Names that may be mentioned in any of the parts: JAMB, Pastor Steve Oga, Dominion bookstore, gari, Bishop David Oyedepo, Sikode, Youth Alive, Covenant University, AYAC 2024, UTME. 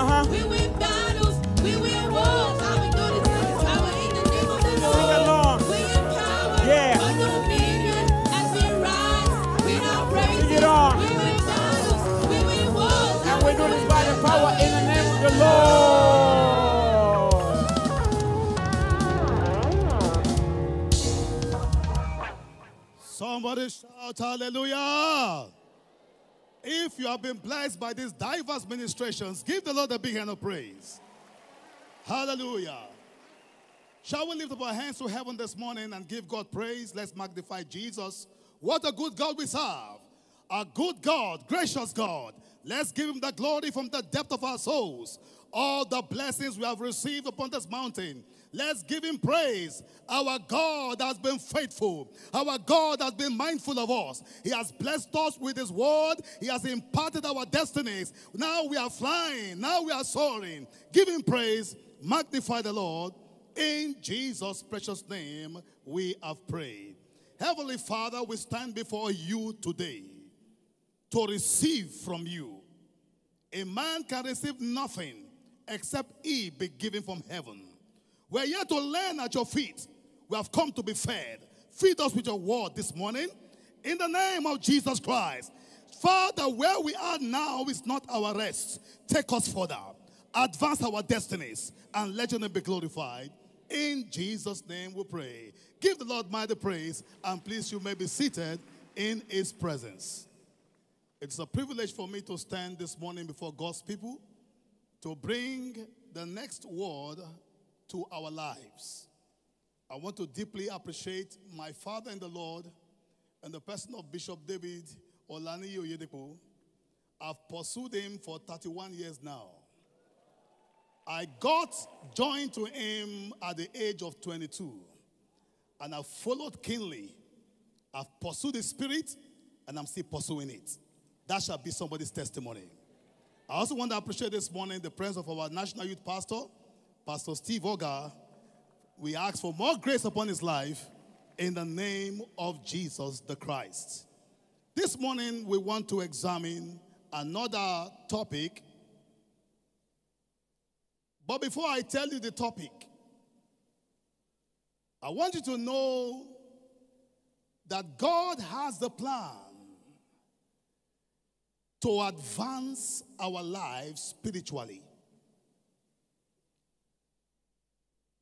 We win battles, we win wars. Our God is power in the name of the Lord. We empower our dominion as we rise. We are praising. We win battles, we win wars. And we do this by the power in the name of the Lord. Somebody shout hallelujah. If you have been blessed by these diverse ministrations, give the Lord a big hand of praise. Hallelujah. Shall we lift up our hands to heaven this morning and give God praise? Let's magnify Jesus. What a good God we serve. A good God, gracious God. Let's give him the glory from the depth of our souls. All the blessings we have received upon this mountain, let's give him praise. Our God has been faithful. Our God has been mindful of us. He has blessed us with his word. He has imparted our destinies. Now we are flying. Now we are soaring. Give him praise. Magnify the Lord. In Jesus' precious name, we have prayed. Heavenly Father, we stand before you today to receive from you. A man can receive nothing except he be given from heaven. We're here to learn at your feet. We have come to be fed. Feed us with your word this morning. In the name of Jesus Christ. Father, where we are now is not our rest. Take us further. Advance our destinies. And let your name be glorified. In Jesus' name we pray. Give the Lord mighty praise. And please, you may be seated in his presence. It's a privilege for me to stand this morning before God's people to bring the next word to our lives. I want to deeply appreciate my father in the Lord and the person of Bishop David Oyedepo. I've pursued him for 31 years now. I got joined to him at the age of 22, and I've followed keenly. I've pursued the spirit, and I'm still pursuing it. That shall be somebody's testimony. I also want to appreciate this morning the presence of our national youth pastor, Pastor Steve Oga. We ask for more grace upon his life in the name of Jesus the Christ. This morning, we want to examine another topic. But before I tell you the topic, I want you to know that God has the plan to advance our lives spiritually.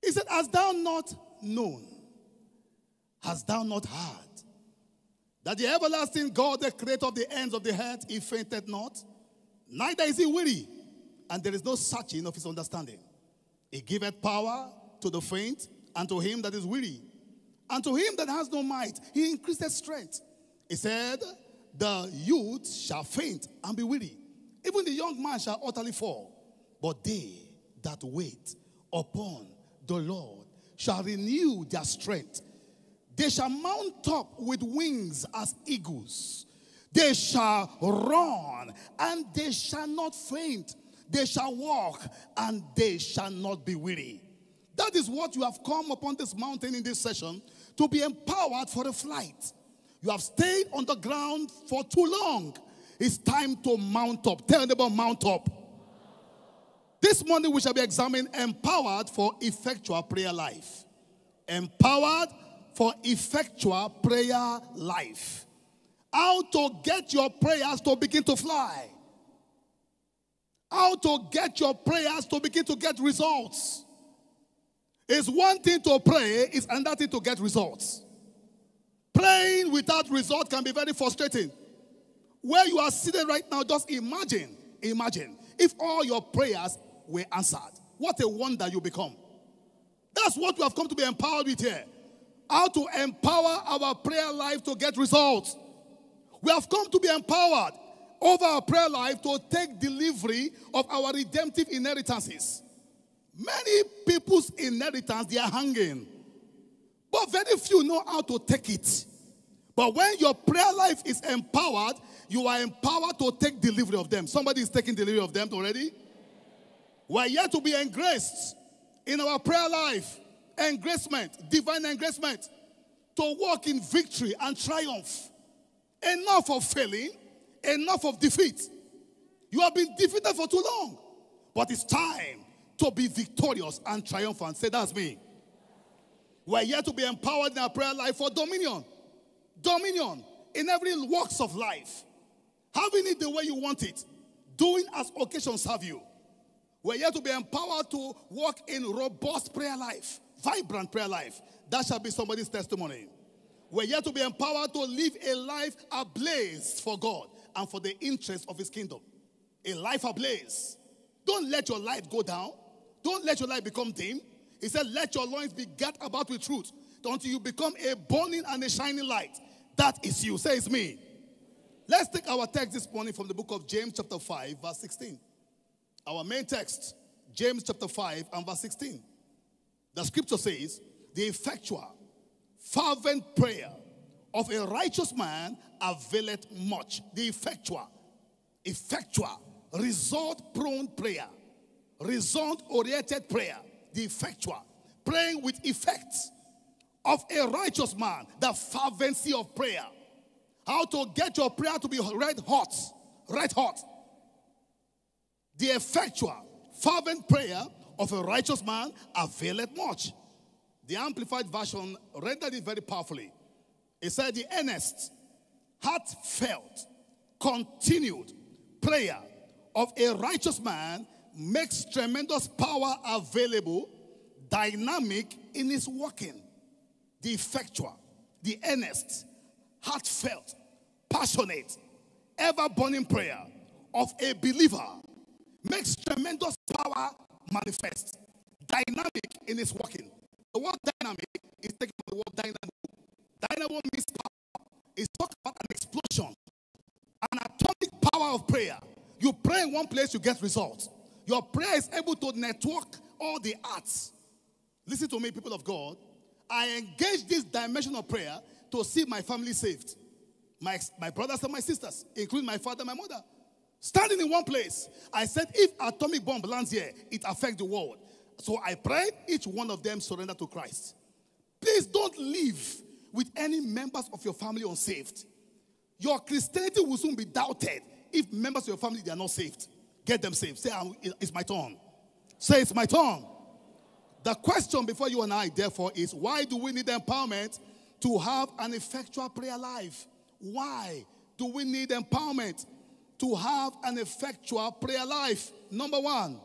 He said, hast thou not known? Hast thou not heard? That the everlasting God, the creator of the ends of the earth, he fainteth not, neither is he weary, and there is no searching of his understanding. He giveth power to the faint, and to him that is weary, and to him that has no might, he increaseth strength. He said, the youth shall faint and be weary, even the young man shall utterly fall. But they that wait upon the Lord shall renew their strength. They shall mount up with wings as eagles. They shall run and they shall not faint. They shall walk and they shall not be weary. That is what you have come upon this mountain in this session, to be empowered for the flight. You have stayed on the ground for too long. It's time to mount up. Tell them about mount up. This morning we shall be examining empowered for effectual prayer life. Empowered for effectual prayer life. How to get your prayers to begin to fly. How to get your prayers to begin to get results. It's one thing to pray, it's another thing to get results. Praying without result can be very frustrating. Where you are seated right now, just imagine if all your prayers were answered. What a wonder you become. That's what we have come to be empowered with here. How to empower our prayer life to get results. We have come to be empowered over our prayer life to take delivery of our redemptive inheritances. Many people's inheritance, they are hanging. But very few know how to take it. But when your prayer life is empowered, you are empowered to take delivery of them. Somebody is taking delivery of them already. We are yet to be engraced in our prayer life. Engracement, divine engracement. To walk in victory and triumph. Enough of failing, enough of defeat. You have been defeated for too long. But it's time to be victorious and triumphant. Say, that's me. We're here to be empowered in our prayer life for dominion. Dominion in every walks of life. Having it the way you want it. Doing as occasions have you. We're here to be empowered to walk in robust prayer life. Vibrant prayer life. That shall be somebody's testimony. We're here to be empowered to live a life ablaze for God and for the interests of his kingdom. A life ablaze. Don't let your light go down. Don't let your light become dim. He said, let your loins be girt about with truth until you become a burning and a shining light. That is you. Say, it's me. Let's take our text this morning from the book of James chapter 5 verse 16. Our main text, James chapter 5 and verse 16. The scripture says, the effectual, fervent prayer of a righteous man availeth much. The effectual, result-prone prayer, result-oriented prayer, the effectual, praying with effect of a righteous man, the fervency of prayer. How to get your prayer to be red hot, red hot. The effectual, fervent prayer of a righteous man availeth much. The Amplified Version rendered it very powerfully. It said, the earnest, heartfelt, continued prayer of a righteous man makes tremendous power available, dynamic in his working. The effectual, the earnest, heartfelt, passionate, ever-burning prayer of a believer makes tremendous power manifest, dynamic in his working. The word dynamic is taken from the word dynamo. Dynamo means power. It's talking about an explosion, an atomic power of prayer. You pray in one place, you get results. Your prayer is able to network all the arts. Listen to me, people of God. I engage this dimension of prayer to see my family saved. My brothers and my sisters, including my father and my mother. Standing in one place, I said, if atomic bomb lands here, it affects the world. So I prayed, each one of them surrender to Christ. Please don't live with any members of your family unsaved. Your Christianity will soon be doubted. If members of your family, they are not saved, get them saved. Say, it's my turn. Say, it's my turn. The question before you and I, therefore, is why do we need empowerment to have an effectual prayer life? Why do we need empowerment to have an effectual prayer life? Number one,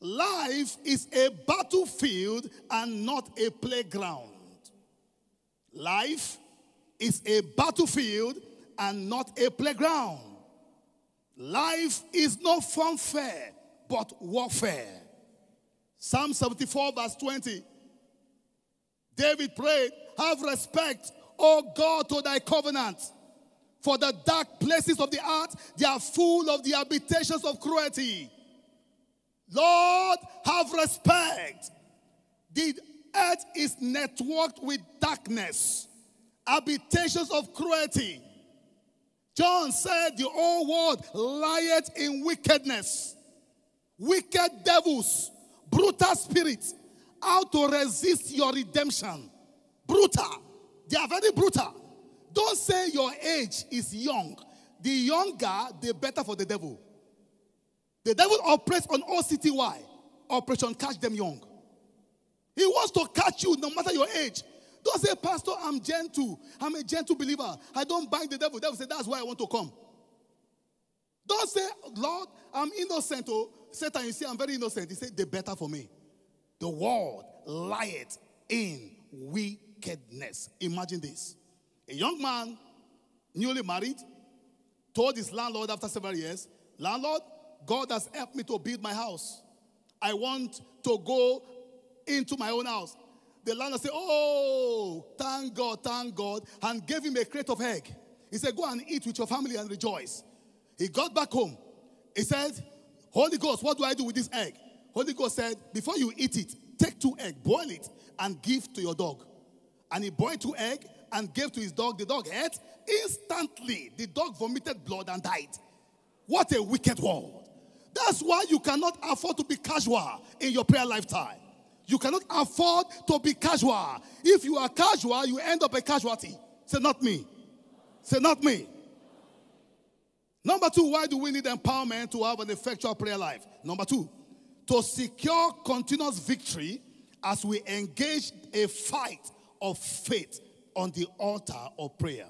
life is a battlefield and not a playground. Life is a battlefield and not a playground. Life is not funfair, but warfare. Psalm 74 verse 20. David prayed, have respect, O God, to thy covenant. For the dark places of the earth, they are full of the habitations of cruelty. Lord, have respect. The earth is networked with darkness, habitations of cruelty. John said, the whole world lieth in wickedness. Wicked devils, brutal spirits, how to resist your redemption. Brutal. They are very brutal. Don't say your age is young. The younger, the better for the devil. The devil operates on OCTY. Operation Catch Them Young. He wants to catch you no matter your age. Don't say, Pastor, I'm gentle. I'm a gentle believer. I don't bang the devil. The devil says, that's why I want to come. Don't say, Lord, I'm innocent. Oh, Satan, you see, I'm very innocent. He said, they're better for me. The world lieth in wickedness. Imagine this. A young man, newly married, told his landlord after several years, landlord, God has helped me to build my house. I want to go into my own house. The landlord said, oh, thank God, and gave him a crate of egg. He said, go and eat with your family and rejoice. He got back home. He said, Holy Ghost, what do I do with this egg? Holy Ghost said, before you eat it, take 2 eggs, boil it, and give to your dog. And he boiled 2 eggs and gave to his dog. The dog ate. Instantly, the dog vomited blood and died. What a wicked world. That's why you cannot afford to be casual in your prayer lifetime. You cannot afford to be casual. If you are casual, you end up a casualty. Say, not me. Say, not me. Number two, why do we need empowerment to have an effectual prayer life? Number two, to secure continuous victory as we engage a fight of faith on the altar of prayer.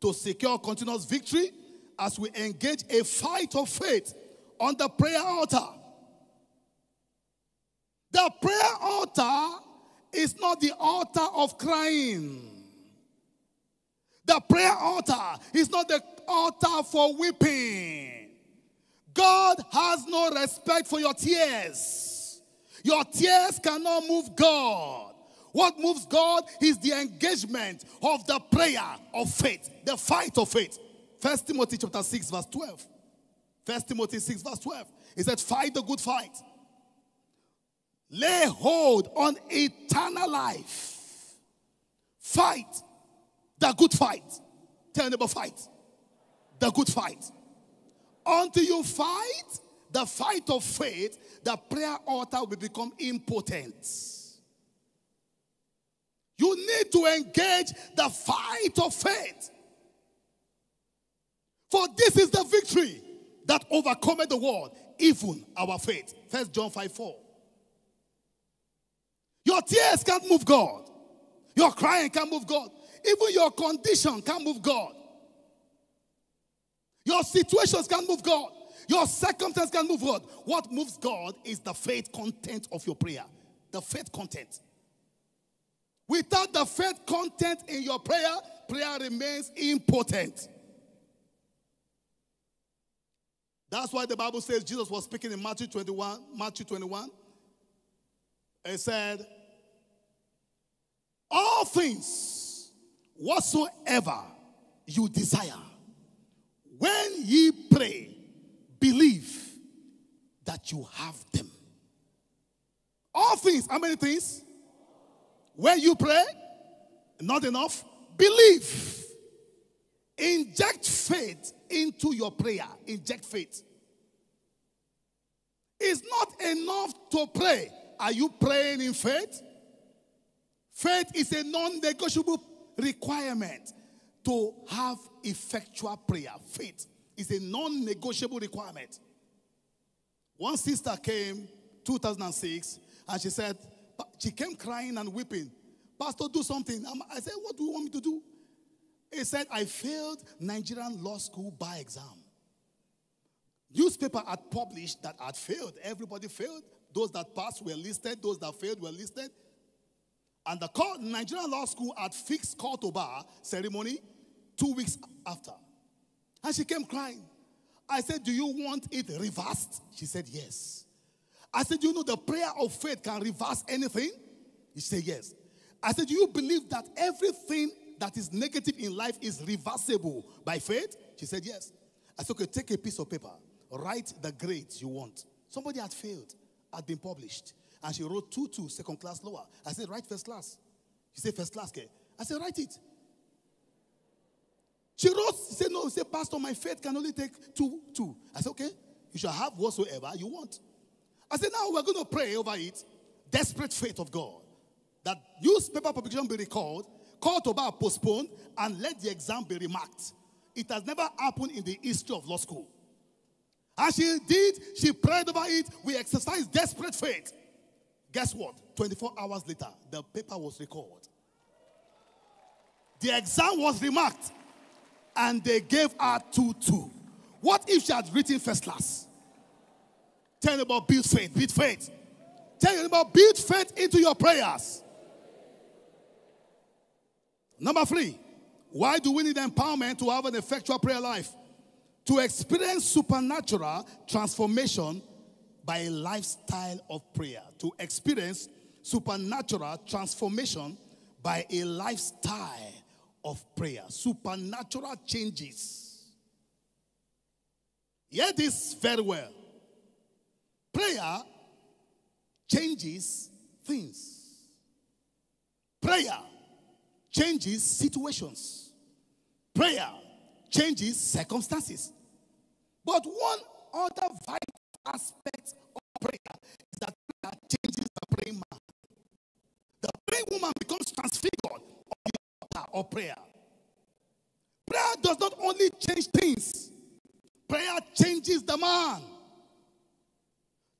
To secure continuous victory as we engage a fight of faith on the prayer altar. The prayer altar is not the altar of crying. The prayer altar is not the altar for weeping. God has no respect for your tears. Your tears cannot move God. What moves God is the engagement of the prayer of faith, the fight of faith. 1 Timothy chapter 6 verse 12. 1 Timothy 6 verse 12. It said, fight the good fight. Lay hold on eternal life. Fight the good fight. Tell your neighbor, fight the good fight. Until you fight the fight of faith, the prayer altar will become impotent. You need to engage the fight of faith. For this is the victory that overcometh the world, even our faith. 1 John 5:4. Your tears can't move God. Your crying can't move God. Even your condition can't move God. Your situations can't move God. Your circumstances can't move God. What moves God is the faith content of your prayer. The faith content. Without the faith content in your prayer, prayer remains impotent. That's why the Bible says Jesus was speaking in Matthew 21. It said, all things whatsoever you desire, when ye pray, believe that you have them. All things, how many things? When you pray, not enough, believe. Inject faith into your prayer. Inject faith. It's not enough to pray. Are you praying in faith? Faith is a non-negotiable requirement to have effectual prayer. Faith is a non-negotiable requirement. One sister came 2006 and she said, she came crying and weeping. Pastor, do something. I said, what do you want me to do? He said, I failed Nigerian law school bar exam. Newspaper had published that I'd failed. Everybody failed. Those that passed were listed. Those that failed were listed. And the court, Nigerian law school had fixed call to bar ceremony 2 weeks after. And she came crying. I said, do you want it reversed? She said, yes. I said, do you know the prayer of faith can reverse anything? She said, yes. I said, do you believe that everything that is negative in life is reversible by faith? She said, yes. I said, okay, take a piece of paper. Write the grades you want. Somebody had failed, had been published. And she wrote 2-2, second class lower. I said, write first class. She said, first class, okay. I said, write it. She wrote, she said, no, she said, Pastor, my faith can only take 2-2. I said, okay, you shall have whatsoever you want. I said, now we're going to pray over it. Desperate faith of God. That newspaper publication be recalled, call to bar postponed, and let the exam be remarked. It has never happened in the history of law school. And she did, she prayed over it. We exercised desperate faith. Guess what? 24 hours later, the paper was recalled. The exam was remarked. And they gave her 2-2. What if she had written first class? Tell me about build faith, build faith. Tell me about build faith into your prayers. Number three, why do we need empowerment to have an effectual prayer life? To experience supernatural transformation by a lifestyle of prayer. To experience supernatural transformation by a lifestyle of prayer. Supernatural changes. Hear this very well. Prayer changes things. Prayer changes situations. Prayer changes circumstances. But one other vital aspect of prayer is that prayer changes the praying man. The praying woman becomes transfigured on the altar of prayer. Prayer does not only change things, Prayer changes the man.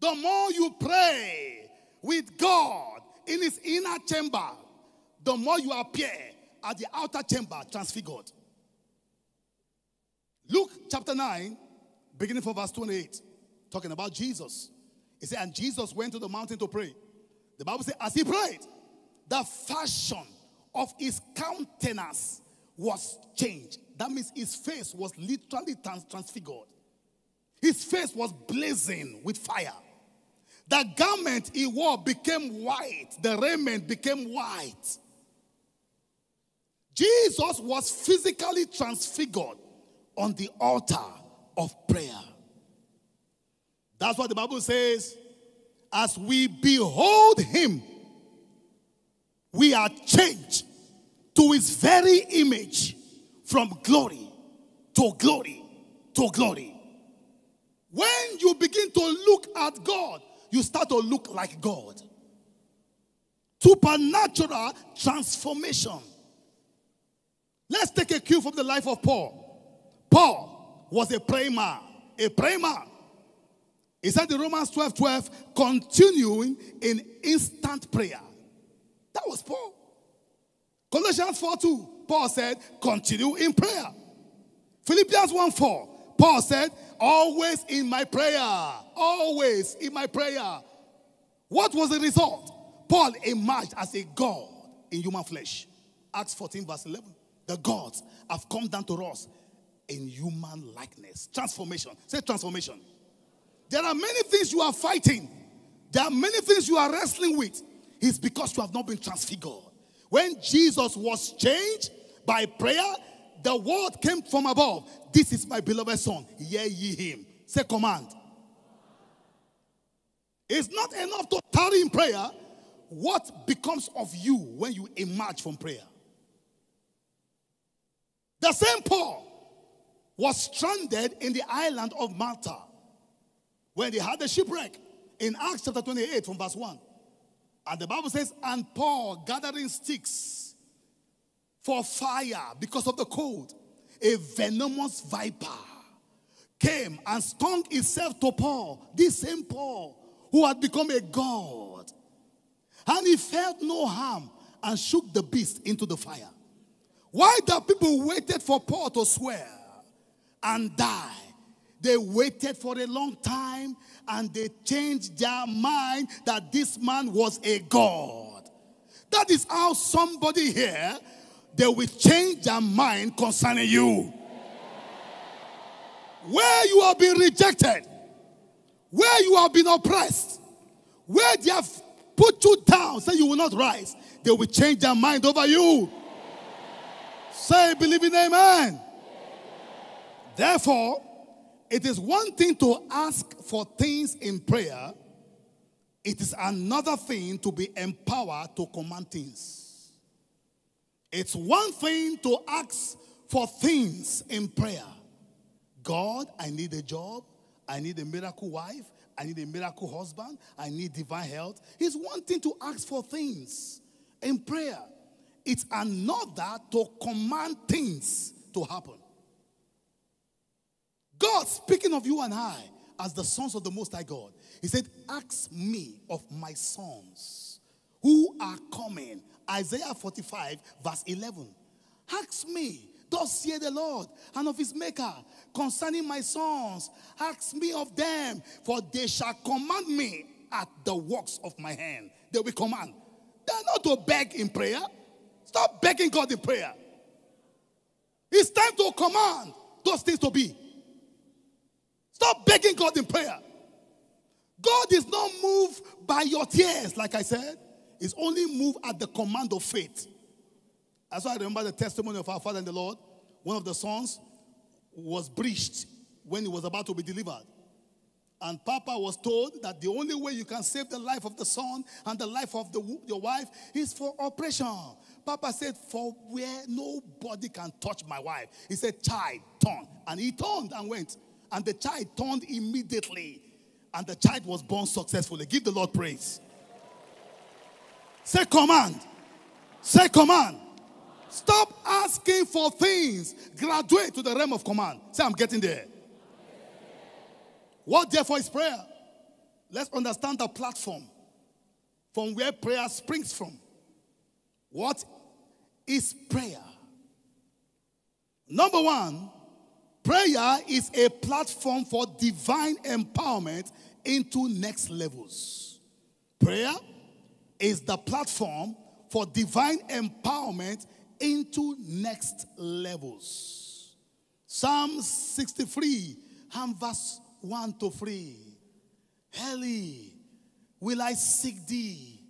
The more you pray with God in his inner chamber, the more you appear at the outer chamber transfigured. Luke chapter 9, beginning from verse 28, talking about Jesus. He said, and Jesus went to the mountain to pray. The Bible says, as he prayed, the fashion of his countenance was changed. That means his face was literally transfigured. His face was blazing with fire. The garment he wore became white. The raiment became white. Jesus was physically transfigured on the altar of prayer. That's what the Bible says. As we behold him, we are changed to his very image from glory to glory to glory. When you begin to look at God, you start to look like God. Supernatural transformation. Let's take a cue from the life of Paul. Paul was a praying man. A praying man. He said in Romans 12:12, continuing in instant prayer. That was Paul. Colossians 4:2, Paul said, continue in prayer. Philippians 1:4, Paul said, always in my prayer. Always in my prayer. What was the result? Paul emerged as a God in human flesh. Acts 14 verse 11. The gods have come down to us in human likeness. Transformation. Say transformation. There are many things you are fighting. There are many things you are wrestling with. It's because you have not been transfigured. When Jesus was changed by prayer, the word came from above. This is my beloved son. Hear ye him. Say command. It's not enough to tarry in prayer. What becomes of you when you emerge from prayer? The same Paul was stranded in the island of Malta when they had the shipwreck in Acts chapter 28 from verse 1. And the Bible says, and Paul gathering sticks for fire because of the cold, a venomous viper came and stung itself to Paul, this same Paul who had become a god. And he felt no harm and shook the beast into the fire. While the people waited for Paul to swear and die, they waited for a long time and they changed their mind that this man was a god. That is how somebody here, they will change their mind concerning you. Where you have been rejected, where you have been oppressed, where they have put you down, say you will not rise, they will change their mind over you. Say, believe in amen. Therefore, it is one thing to ask for things in prayer. It is another thing to be empowered to command things. It's one thing to ask for things in prayer. God, I need a job. I need a miracle wife. I need a miracle husband. I need divine health. It's one thing to ask for things in prayer. It's another to command things to happen. God, speaking of you and I, as the sons of the Most High God, he said, ask me of my sons who are coming. Isaiah 45 verse 11. Ask me, thus saith the Lord, and of his maker, concerning my sons. Ask me of them, for they shall command me at the works of my hand. They will command. They are not to beg in prayer. Stop begging God in prayer. It's time to command those things to be. Stop begging God in prayer. God is not moved by your tears, like I said. He's only moved at the command of faith. That's why I remember the testimony of our Father in the Lord. One of the sons was breached when he was about to be delivered. And Papa was told that the only way you can save the life of the son and the life of your wife is for operation. Papa said, for where nobody can touch my wife. He said, child, turn. And he turned and went. And the child turned immediately. And the child was born successfully. Give the Lord praise. Say command. Say command. Stop asking for things. Graduate to the realm of command. Say, I'm getting there. What therefore is prayer? Let's understand the platform from where prayer springs from. What is prayer? Number one, prayer is a platform for divine empowerment into next levels. Prayer is the platform for divine empowerment into next levels. Psalm 63 and verse 1-3. Early will I seek thee.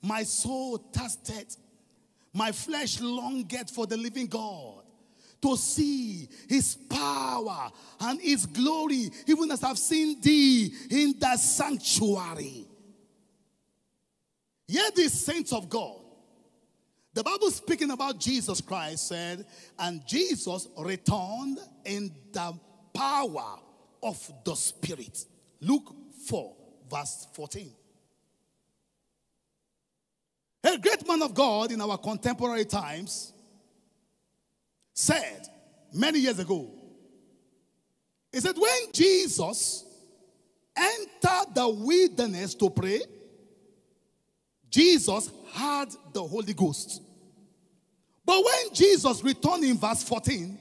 My soul thirsteth. My flesh longeth for the living God, to see his power and his glory, even as I've seen thee in the sanctuary. Yet the saints of God, the Bible speaking about Jesus Christ said, and Jesus returned in the power of the Spirit. Luke 4, verse 14. A great man of God in our contemporary times said many years ago, he said, when Jesus entered the wilderness to pray, Jesus had the Holy Ghost. But when Jesus returned in verse 14,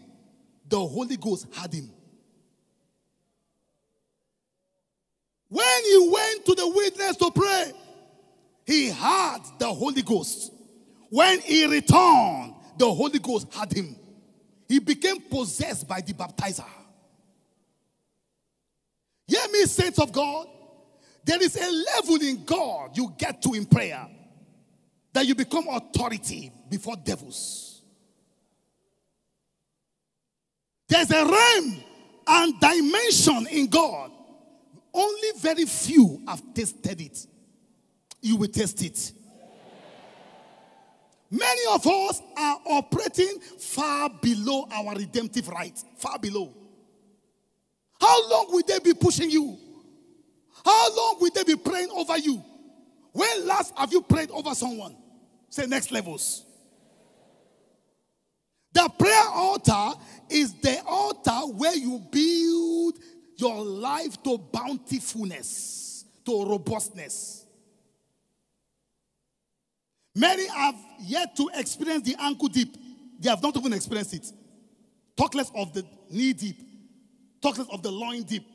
the Holy Ghost had him. When he went to the wilderness to pray, he had the Holy Ghost. When he returned, the Holy Ghost had him. He became possessed by the baptizer. Hear me, saints of God. There is a level in God you get to in prayer that you become authority before devils. There's a realm and dimension in God. Only very few have tasted it. You will taste it. Many of us are operating far below our redemptive rights. Far below. How long will they be pushing you? How long will they be praying over you? When last have you prayed over someone? Say next levels. The prayer altar is the altar where you build your life to bountifulness, to robustness. Many have yet to experience the ankle deep. They have not even experienced it. Talk less of the knee deep. Talk less of the loin deep.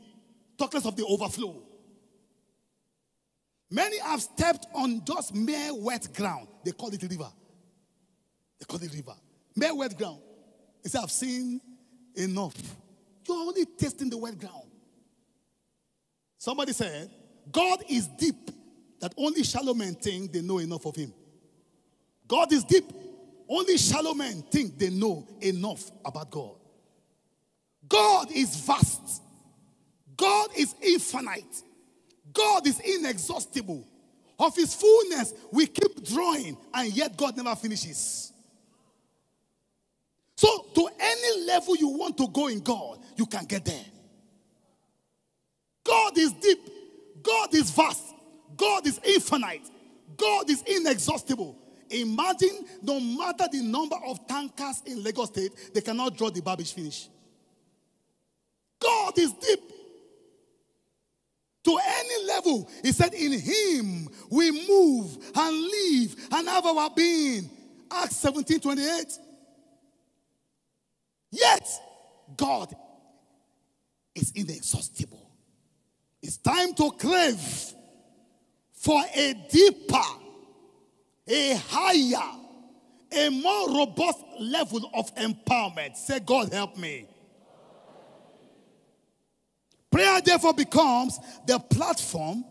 Talk less of the overflow. Many have stepped on just mere wet ground. They call it river. They call it river. Mere wet ground. They say, I've seen enough. You're only tasting the wet ground. Somebody said, God is deep, that only shallow men think they know enough of him. God is deep. Only shallow men think they know enough about God. God is vast. God is infinite. God is inexhaustible. Of his fullness, we keep drawing, and yet God never finishes. So, to any level you want to go in God, you can get there. God is deep. God is vast. God is infinite. God is inexhaustible. Imagine, no matter the number of tankers in Lagos State, they cannot draw the garbage finish. God is deep. To any level, he said, in him we move and live and have our being. Acts 17:28. Yet, God is inexhaustible. It's time to crave for a deeper, a higher, a more robust level of empowerment. Say, God help me. Prayer therefore becomes the platform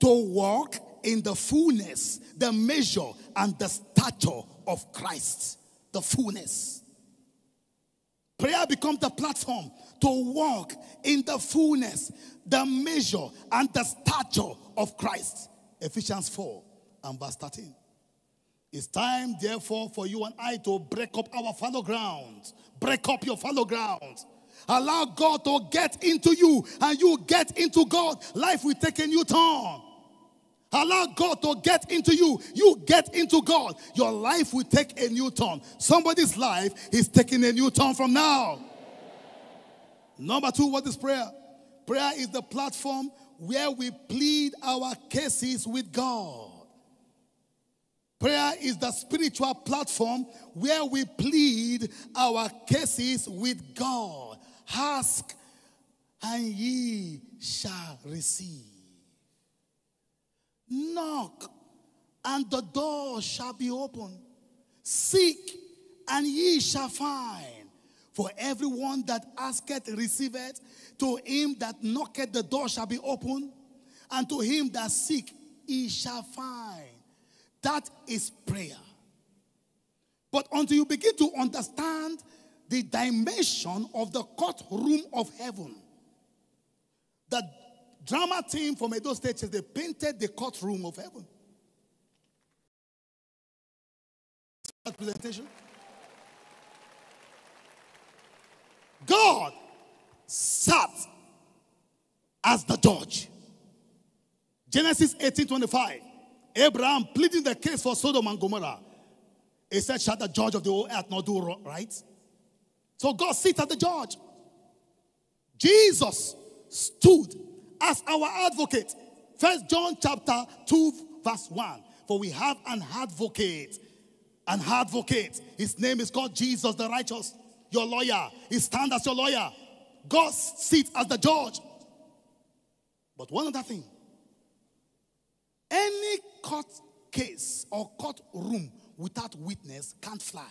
to walk in the fullness, the measure, and the stature of Christ. The fullness. Prayer becomes the platform to walk in the fullness, the measure, and the stature of Christ. Ephesians 4 and verse 13. It's time, therefore, for you and I to break up our fallow ground. Break up your fallow ground. Allow God to get into you, and you get into God. Life will take a new turn. Allow God to get into you. You get into God. Your life will take a new turn. Somebody's life is taking a new turn from now. Number two, what is prayer? Prayer is the platform where we plead our cases with God. Prayer is the spiritual platform where we plead our cases with God. Ask and ye shall receive. Knock and the door shall be opened. Seek and ye shall find. For everyone that asketh receiveth. To him that knocketh the door shall be opened. And to him that seek he shall find. That is prayer. But until you begin to understand the dimension of the courtroom of heaven, the drama team from Edo State, they painted the courtroom of heaven. That presentation. God sat as the judge. Genesis 18:25. Abraham pleading the case for Sodom and Gomorrah. He said, shall the judge of the whole earth not do right? So God sits at the judge. Jesus stood as our advocate. 1 John chapter 2 verse 1. For we have an advocate. An advocate. His name is called Jesus the righteous. Your lawyer. He stands as your lawyer. God sits as the judge. But one other thing. Any court case or court room without witness can't fly.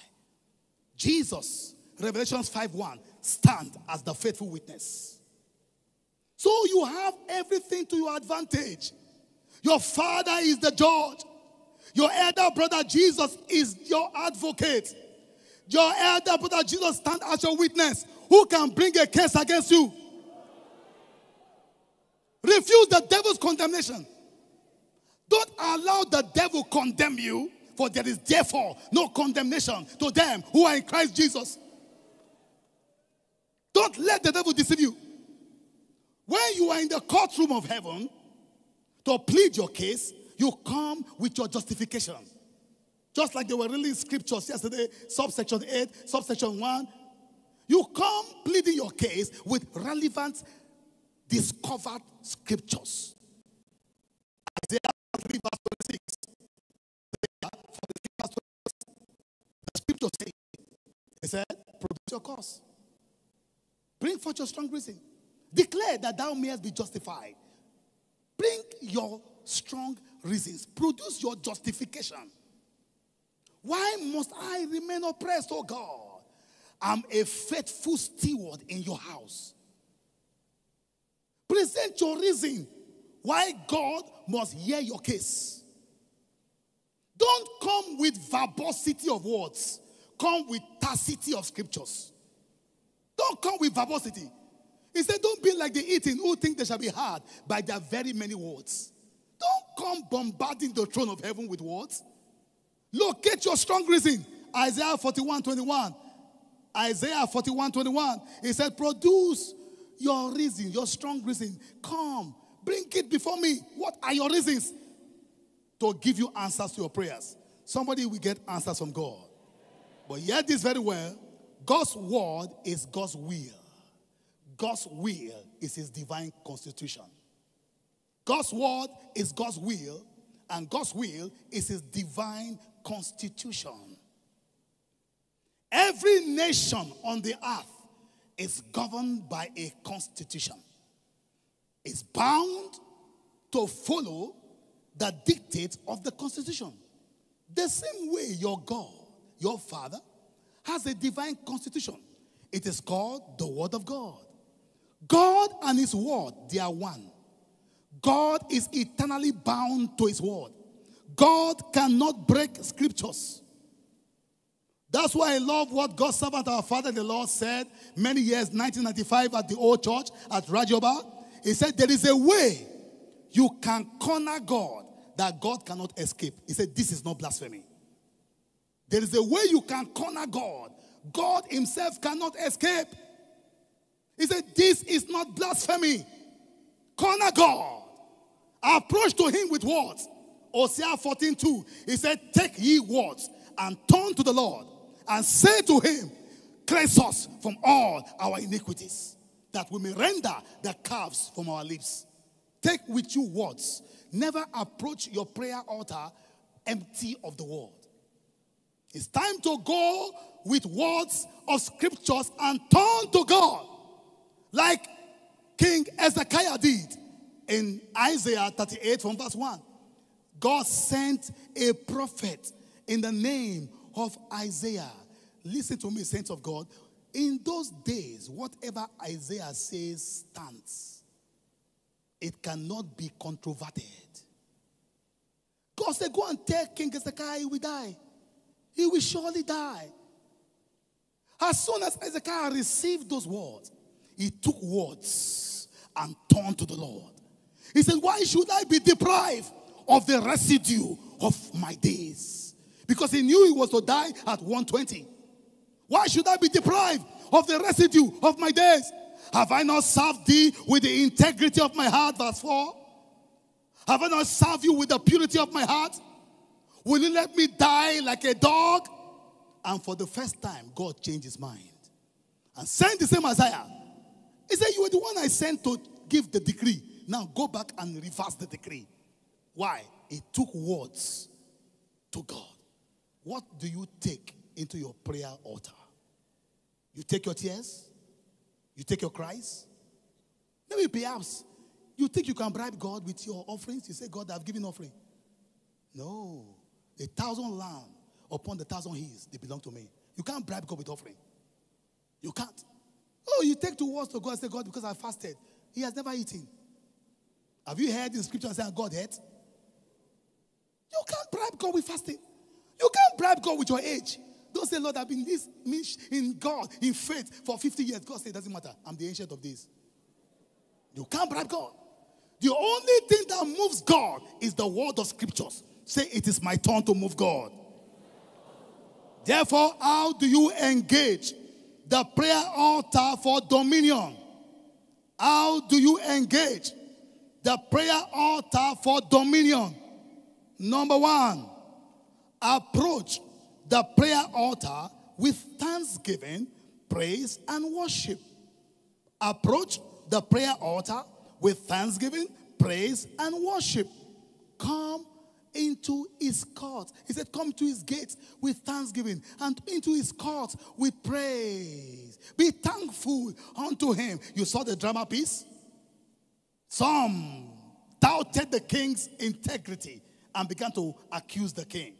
Jesus, Revelation 5:1, stand as the faithful witness. So you have everything to your advantage. Your father is the judge. Your elder brother Jesus is your advocate. Your elder brother Jesus stands as your witness. Who can bring a case against you? Refuse the devil's condemnation. Don't allow the devil to condemn you, for there is therefore no condemnation to them who are in Christ Jesus. Don't let the devil deceive you. When you are in the courtroom of heaven to plead your case, you come with your justification. Just like they were reading scriptures yesterday, subsection 8, subsection 1. You come pleading your case with relevant discovered scriptures. Isaiah 3 verse 26. The scripture says, it said, produce your cause. Bring forth your strong reason. Declare that thou mayest be justified. Bring your strong reasons. Produce your justification. Why must I remain oppressed, O God? I'm a faithful steward in your house. Present your reason why God must hear your case. Don't come with verbosity of words. Come with tacitity of scriptures. Don't come with verbosity. He said, don't be like the heathen who think they shall be heard by their very many words. Don't come bombarding the throne of heaven with words. Locate your strong reason. Isaiah 41:21. Isaiah 41:21. He said, produce your reason, your strong reason. Come. Bring it before me. What are your reasons? To give you answers to your prayers. Somebody will get answers from God. But hear this very well. God's word is God's will. God's will is his divine constitution. God's word is God's will. And God's will is his divine constitution. Every nation on the earth is governed by a constitution. Is bound to follow the dictates of the Constitution. The same way your God, your Father, has a divine constitution. It is called the Word of God. God and His Word, they are one. God is eternally bound to His Word. God cannot break scriptures. That's why I love what God's servant, our Father, the Lord said many years, 1995, at the old church at Rajoba. He said, there is a way you can corner God that God cannot escape. He said, this is not blasphemy. There is a way you can corner God. God himself cannot escape. He said, this is not blasphemy. Corner God. Approach to him with words. Hosea 14:2. He said, take ye words and turn to the Lord and say to him, cleanse us from all our iniquities. that we may render the calves from our lips. Take with you words. Never approach your prayer altar empty of the word. It's time to go with words of scriptures and turn to God, like King Hezekiah did in Isaiah 38 from verse 1. God sent a prophet in the name of Isaiah. Listen to me, saints of God. In those days, whatever Isaiah says stands. It cannot be controverted. God said, go and tell King Hezekiah he will die. He will surely die. As soon as Hezekiah received those words, he took words and turned to the Lord. He said, why should I be deprived of the residue of my days? Because he knew he was to die at 120. Why should I be deprived of the residue of my days? Have I not served thee with the integrity of my heart? Verse 4. Have I not served you with the purity of my heart? Will you let me die like a dog? And for the first time, God changed his mind and sent the same Isaiah. He said, you were the one I sent to give the decree. Now go back and reverse the decree. Why? He took words to God. What do you take into your prayer altar? You take your tears? You take your cries? Maybe perhaps you think you can bribe God with your offerings. You say, God, I've given offering. No. 1,000 lambs upon 1,000 hills, they belong to me. You can't bribe God with offering. You can't. Oh, you take 2 words to God and say, God, because I fasted. He has never eaten. Have you heard in scripture saying God ate? You can't bribe God with fasting. You can't bribe God with your age. Don't say, Lord, I've been this in God, in faith for 50 years. God said, it doesn't matter. I'm the ancient of days. You can't bribe God. The only thing that moves God is the word of scriptures. Say, it is my turn to move God. Therefore, how do you engage the prayer altar for dominion? How do you engage the prayer altar for dominion? Number 1, approach the prayer altar with thanksgiving, praise, and worship. Approach the prayer altar with thanksgiving, praise, and worship. Come into his court. He said, come to his gates with thanksgiving and into his court with praise. Be thankful unto him. You saw the drama piece? Some doubted the king's integrity and began to accuse the king.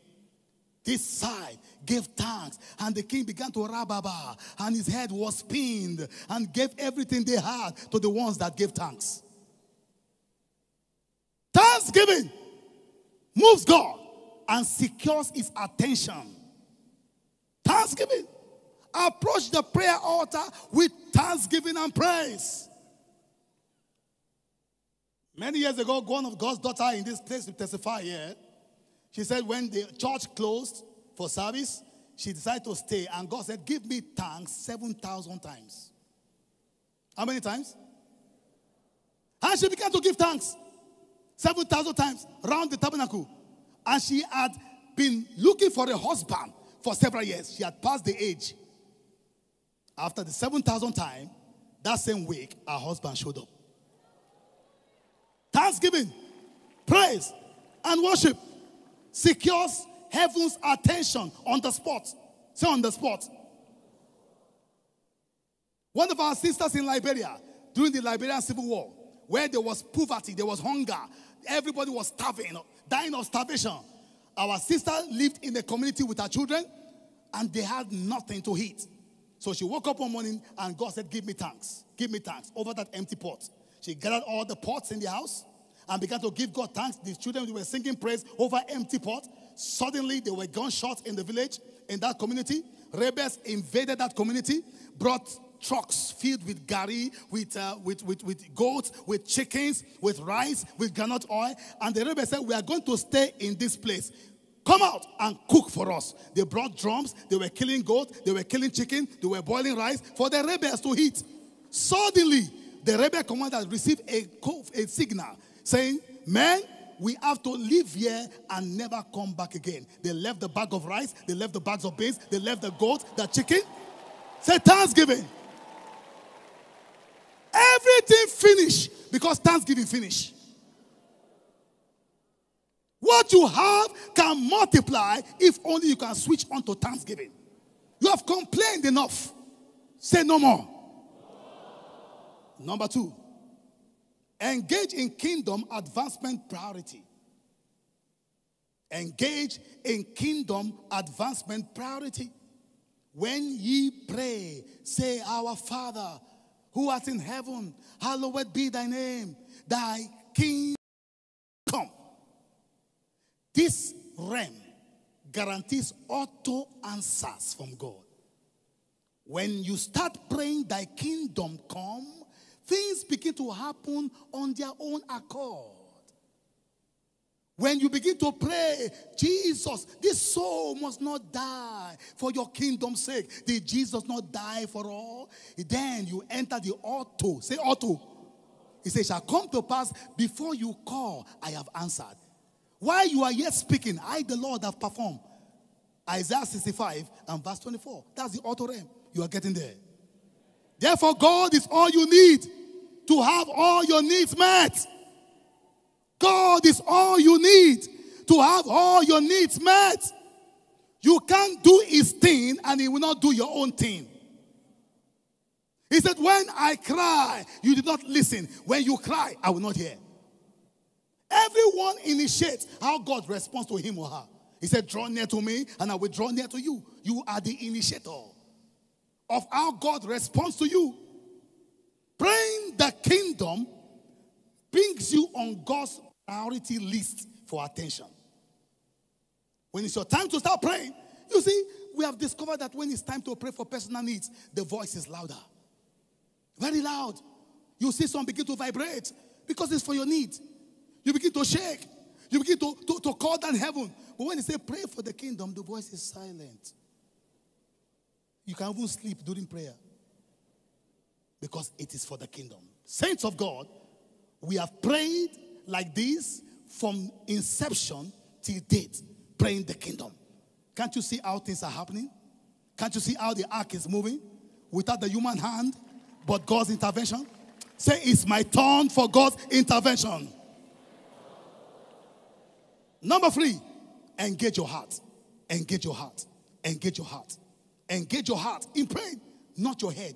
This side gave thanks, and the king began to rababa, and his head was spinned, and gave everything they had to the ones that gave thanks. Thanksgiving moves God and secures his attention. Thanksgiving. Approach the prayer altar with thanksgiving and praise. Many years ago, one of God's daughters in this place will testify here. She said when the church closed for service, she decided to stay. And God said, give me thanks 7,000 times. How many times? And she began to give thanks 7,000 times around the tabernacle. And she had been looking for a husband for several years. She had passed the age. After the 7,000th time, that same week, her husband showed up. Thanksgiving, praise, and worship secures heaven's attention on the spot. Say, on the spot. One of our sisters in Liberia, during the Liberian Civil War, where there was poverty, there was hunger, everybody was starving, dying of starvation. Our sister lived in a community with her children, and they had nothing to eat. So she woke up one morning, and God said, give me thanks, over that empty pot. She gathered all the pots in the house and began to give God thanks. The children were singing praise over empty pot. Suddenly, there were gunshots in the village, in that community. Rebels invaded that community, brought trucks filled with gari, with goats, with chickens, with rice, with granite oil. And the rebels said, we are going to stay in this place. Come out and cook for us. They brought drums. They were killing goats. They were killing chicken. They were boiling rice for the rebels to eat. Suddenly, the rebel commander received a signal saying, men, we have to live here and never come back again. They left the bag of rice, they left the bags of beans, they left the goat, the chicken. Say, thanksgiving. Everything finished because Thanksgiving finished. What you have can multiply if only you can switch on to thanksgiving. You have complained enough. Say no more. No. Number two, engage in kingdom advancement priority. Engage in kingdom advancement priority. When ye pray, say, Our Father, who art in heaven, hallowed be thy name. Thy kingdom come. This realm guarantees auto answers from God. When you start praying, thy kingdom come, things begin to happen on their own accord. When you begin to pray, Jesus, this soul must not die for your kingdom's sake. Did Jesus not die for all? Then you enter the auto. Say auto. He says, it shall come to pass before you call, I have answered. While you are yet speaking, I, the Lord, have performed. Isaiah 65 and verse 24. That's the auto realm. You are getting there. Therefore, God is all you need to have all your needs met. God is all you need to have all your needs met. You can't do his thing and he will not do your own thing. He said, when I cry, you did not listen. When you cry, I will not hear. Everyone initiates how God responds to him or her. He said, draw near to me and I will draw near to you. You are the initiator of how God responds to you. Praying the kingdom brings you on God's priority list for attention. When it's your time to start praying, you see, we have discovered that when it's time to pray for personal needs, the voice is louder. Very loud. You see some begin to vibrate because it's for your need. You begin to shake. You begin to call down heaven. But when you say pray for the kingdom, the voice is silent. You can't even sleep during prayer because it is for the kingdom. Saints of God, we have prayed like this from inception till date, praying the kingdom. Can't you see how things are happening? Can't you see how the ark is moving without the human hand, but God's intervention? Say, it's my turn for God's intervention. Number three, engage your heart. Engage your heart. Engage your heart. Engage your heart in praying, not your head.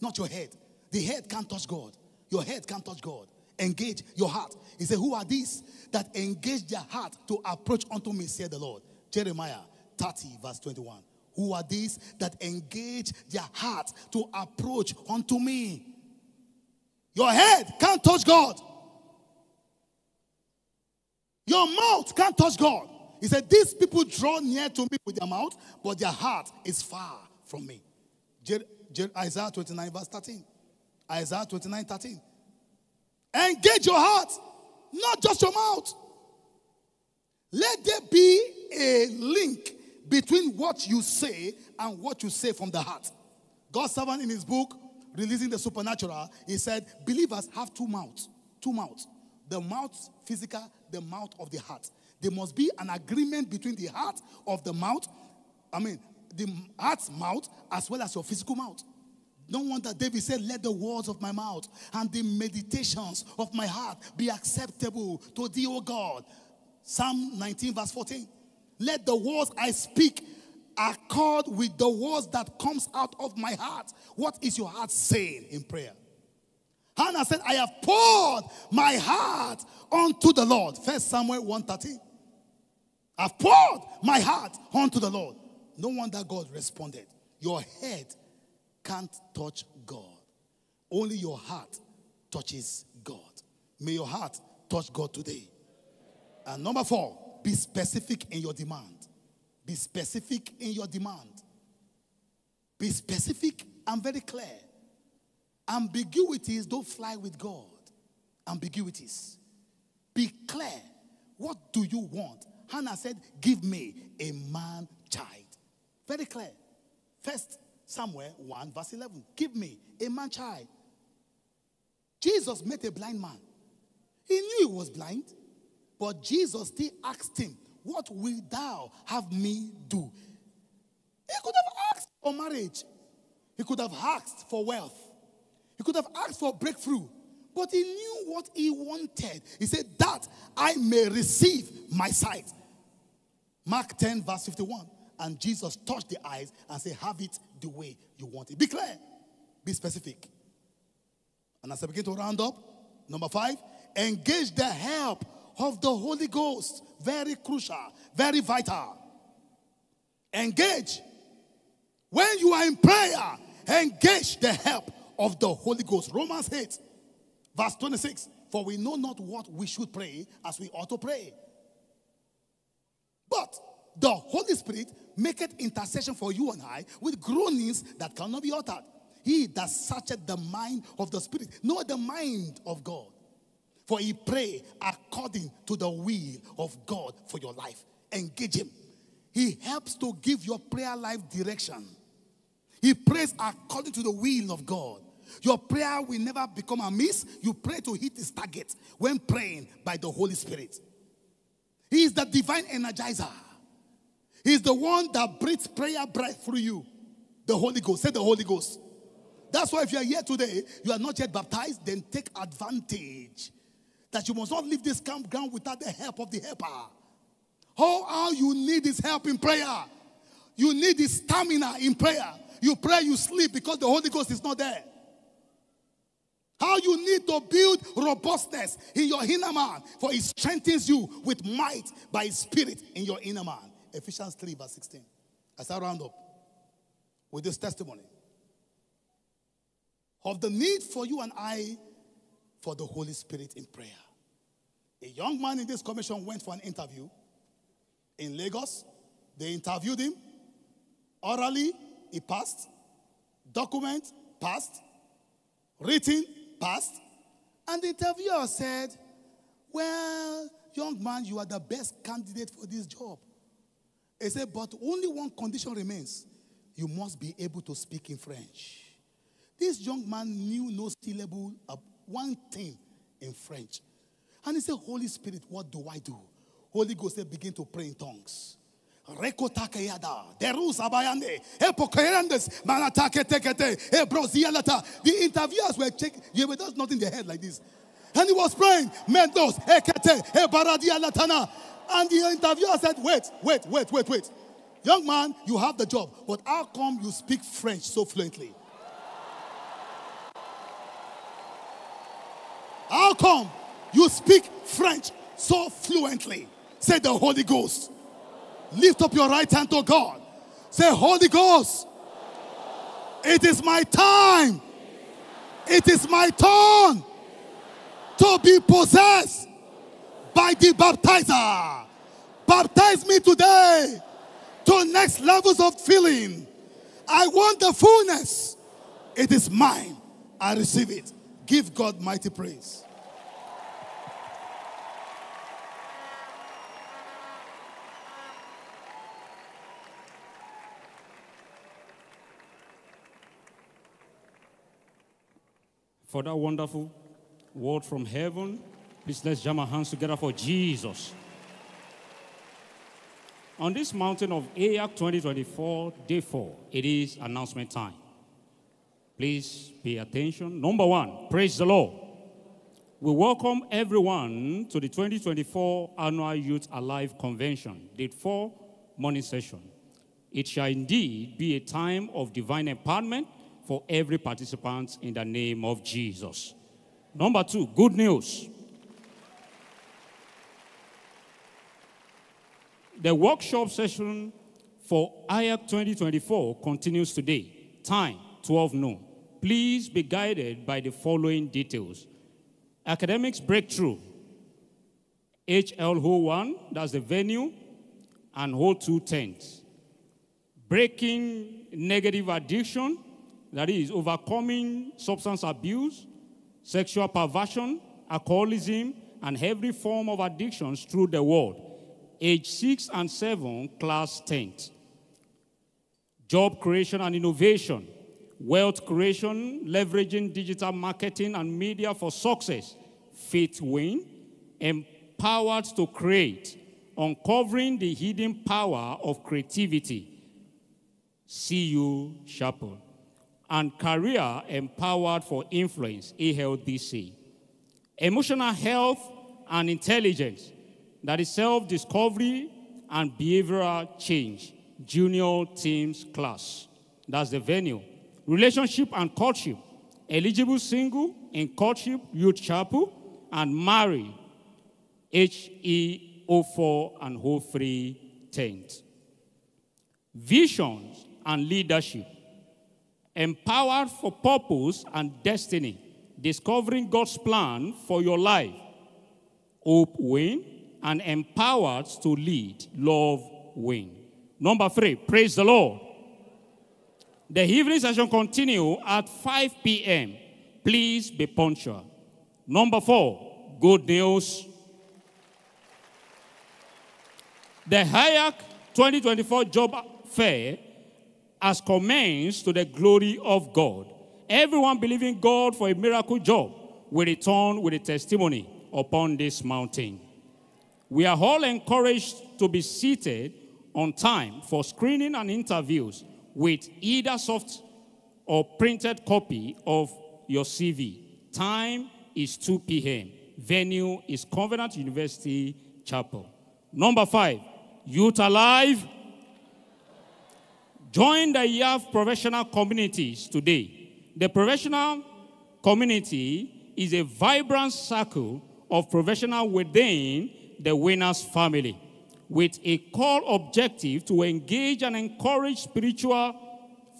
Not your head. The head can't touch God. Your head can't touch God. Engage your heart. He said, who are these that engage their heart to approach unto me, said the Lord. Jeremiah 30 verse 21. Who are these that engage their heart to approach unto me? Your head can't touch God. Your mouth can't touch God. He said, these people draw near to me with their mouth, but their heart is far from me. Isaiah 29 verse 13. Isaiah 29 13. Engage your heart, not just your mouth. Let there be a link between what you say and what you say from the heart. God's servant in his book, Releasing the Supernatural, he said, believers have two mouths. Two mouths. The mouth physical, the mouth of the heart. There must be an agreement between the heart of the mouth, the heart's mouth, as well as your physical mouth. No wonder David said, let the words of my mouth and the meditations of my heart be acceptable to thee, O God. Psalm 19 verse 14. Let the words I speak accord with the words that comes out of my heart. What is your heart saying in prayer? Hannah said, I have poured my heart unto the Lord. 1 Samuel 1:13. I've poured my heart unto the Lord. No wonder God responded. Your head can't touch God. Only your heart touches God. May your heart touch God today. And number four, be specific in your demand. Be specific in your demand. Be specific and very clear. Ambiguities don't fly with God. Ambiguities. Be clear. What do you want? Hannah said, give me a man child. Very clear. First Samuel 1 verse 11. Give me a man child. Jesus met a blind man. He knew he was blind. But Jesus still asked him, what wilt thou have me do? He could have asked for marriage. He could have asked for wealth. He could have asked for breakthrough, but he knew what he wanted. He said, that I may receive my sight. Mark 10 verse 51. And Jesus touched the eyes and said, have it the way you want it. Be clear. Be specific. And as I begin to round up, number 5, engage the help of the Holy Ghost. Very crucial, very vital. Engage. When you are in prayer, engage the help of the Holy Ghost. Romans 8, verse 26. For we know not what we should pray as we ought to pray. But the Holy Spirit maketh intercession for you and I with groanings that cannot be uttered. He that searcheth the mind of the Spirit, know the mind of God. For he pray according to the will of God for your life. Engage him. He helps to give your prayer life direction. He prays according to the will of God. Your prayer will never become amiss. You pray to hit his target when praying by the Holy Spirit. He is the divine energizer. He is the one that breathes prayer breath through you. The Holy Ghost. Say the Holy Ghost. That's why if you are here today, you are not yet baptized, then take advantage that you must not leave this campground without the help of the helper. All you need is help in prayer. You need his stamina in prayer. You pray, you sleep because the Holy Ghost is not there. How you need to build robustness in your inner man, for he strengthens you with might by his Spirit in your inner man. Ephesians 3 verse 16. As I round up with this testimony of the need for you and I for the Holy Spirit in prayer. A young man in this commission went for an interview in Lagos. They interviewed him. Orally, he passed. Document, passed. Written, passed. And the interviewer said, well, young man, you are the best candidate for this job. He said, but only one condition remains. You must be able to speak in French. This young man knew no syllable of one thing in French. And he said, Holy Spirit, what do I do? Holy Ghost said, begin to pray in tongues. The interviewers were checking. They were just nodding their head like this. And he was praying. And the interviewer said, wait. Young man, you have the job. But how come you speak French so fluently? How come you speak French so fluently? Say the Holy Ghost. Lift up your right hand to God. Say, Holy Ghost, it is my time. It is my turn to be possessed by the baptizer. Baptize me today to next levels of feeling. I want the fullness. It is mine. I receive it. Give God mighty praise. For that wonderful word from heaven, please let's jam our hands together for Jesus. On this mountain of AYAC 2024, day 4, it is announcement time. Please pay attention. Number 1, praise the Lord. We welcome everyone to the 2024 Annual Youth Alive Convention, day 4, morning session. It shall indeed be a time of divine empowerment for every participant in the name of Jesus. Number 2, good news. The workshop session for AYAC 2024 continues today. Time, 12 noon. Please be guided by the following details. Academics breakthrough. HLO1, that's the venue, and HO2 tent. Breaking negative addiction. That is, overcoming substance abuse, sexual perversion, alcoholism, and every form of addictions through the world. Age 6 and 7, class 10. Job creation and innovation. Wealth creation, leveraging digital marketing and media for success. Faith win, empowered to create. Uncovering the hidden power of creativity. See you, Chapel. and career empowered for influence, ALDC. Emotional health and intelligence, that is self-discovery and behavioral change, junior teams class. That's the venue. Relationship and courtship, eligible single in courtship, youth chapel, and marry, HE04 and 03 tent. Visions and leadership, empowered for purpose and destiny, discovering God's plan for your life, hope win, and empowered to lead, love win. Number 3, praise the Lord. The evening session continue at 5 p.m. Please be punctual. Number 4, good news. The AYAC 2024 job fair has commenced to the glory of God. Everyone believing God for a miracle job will return with a testimony upon this mountain. We are all encouraged to be seated on time for screening and interviews with either soft or printed copy of your CV. Time is 2 p.m. Venue is Covenant University Chapel. Number 5, Youth Alive. Join the youth professional communities today. The professional community is a vibrant circle of professionals within the winner's family, with a core objective to engage and encourage spiritual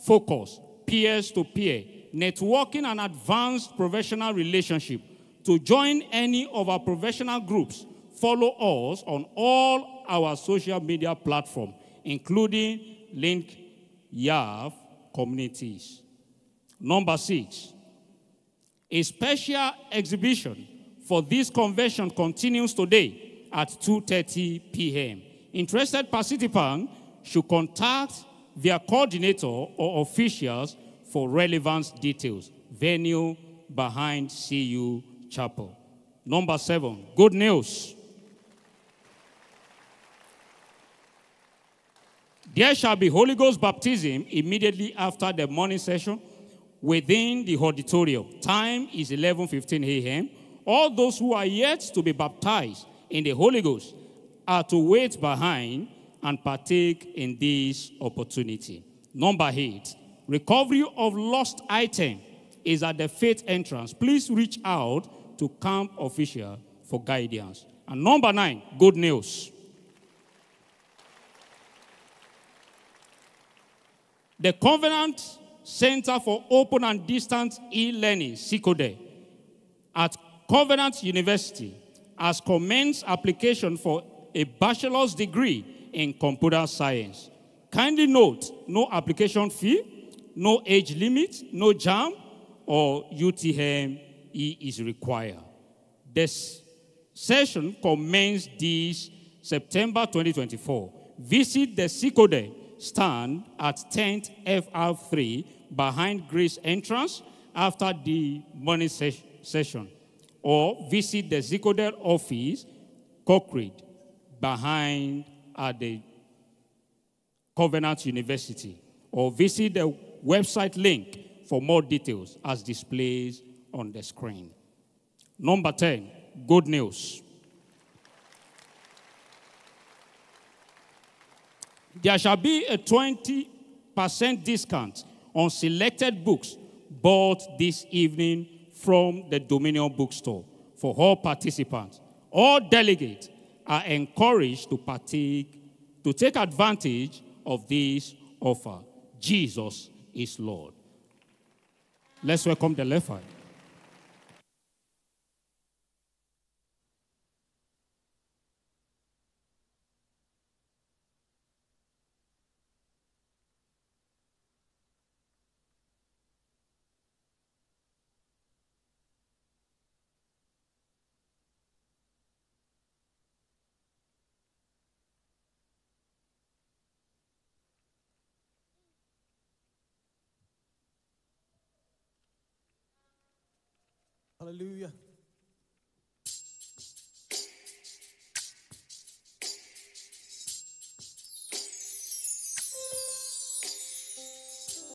focus, peer-to-peer, networking, and advanced professional relationship. To join any of our professional groups, follow us on all our social media platforms, including LinkedIn communities. Number 6, a special exhibition for this convention continues today at 2:30 p.m. Interested participants should contact their coordinator or officials for relevant details. Venue behind CU Chapel. Number 7, good news. There shall be Holy Ghost baptism immediately after the morning session within the auditorium. Time is 11:15 a.m. All those who are yet to be baptized in the Holy Ghost are to wait behind and partake in this opportunity. Number 8, recovery of lost item is at the faith entrance. Please reach out to camp official for guidance. And number 9, good news. The Covenant Center for Open and Distance E-Learning, Sikode, at Covenant University has commenced application for a bachelor's degree in computer science. Kindly note, no application fee, no age limit, no JAMB or UTME is required. This session commenced this September 2024. Visit the Sikode stand at 10th FR3 behind Grace entrance after the morning session, or visit the Sikode office, Cockridge, behind at the Covenant University, or visit the website link for more details as displayed on the screen. Number 10, good news. There shall be a 20% discount on selected books bought this evening from the Dominion bookstore for all participants. All delegates are encouraged to take advantage of this offer. Jesus is Lord. Let's welcome the left hand. Hallelujah.